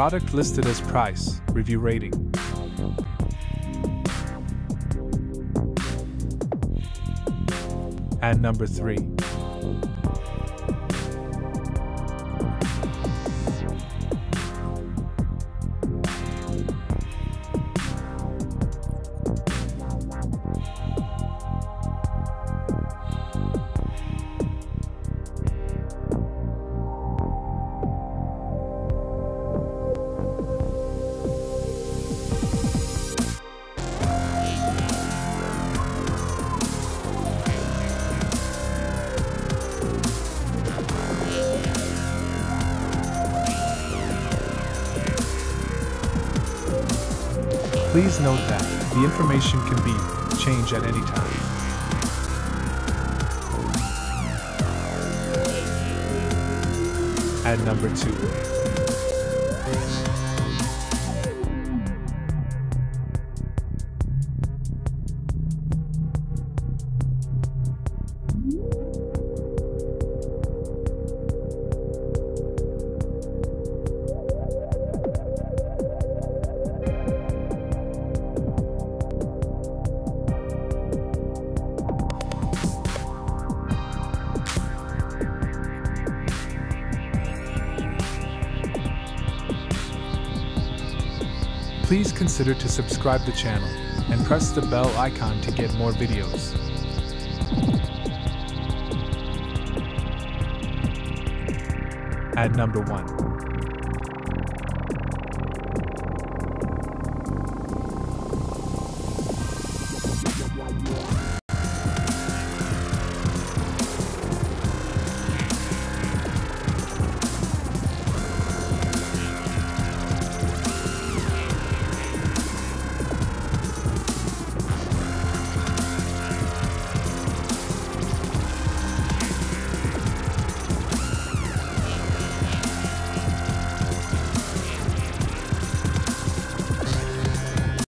product listed as price, review rating. And number 3. Please note that the information can be changed at any time. At number 2. Please consider to subscribe the channel and press the bell icon to get more videos. At number 1.